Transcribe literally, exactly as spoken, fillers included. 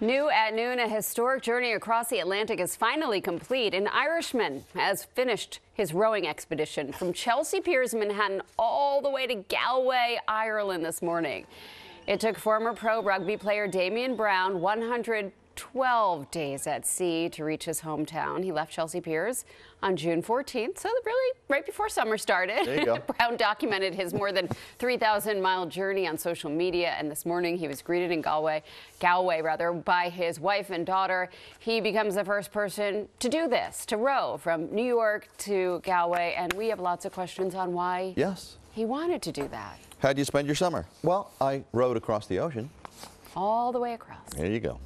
New at noon, a historic journey across the Atlantic is finally complete. An Irishman has finished his rowing expedition from Chelsea Piers in Manhattan all the way to Galway, Ireland this morning. It took former pro rugby player Damian Brown one hundred twelve days at sea to reach his hometown. He left Chelsea Piers on June fourteenth, so really right before summer started. There you go. Brown documented his more than three thousand mile journey on social media, and this morning he was greeted in Galway, Galway rather, by his wife and daughter. He becomes the first person to do this, to row from New York to Galway, and we have lots of questions on why yes. he wanted to do that. How'd you spend your summer? Well, I rowed across the ocean. All the way across. There you go.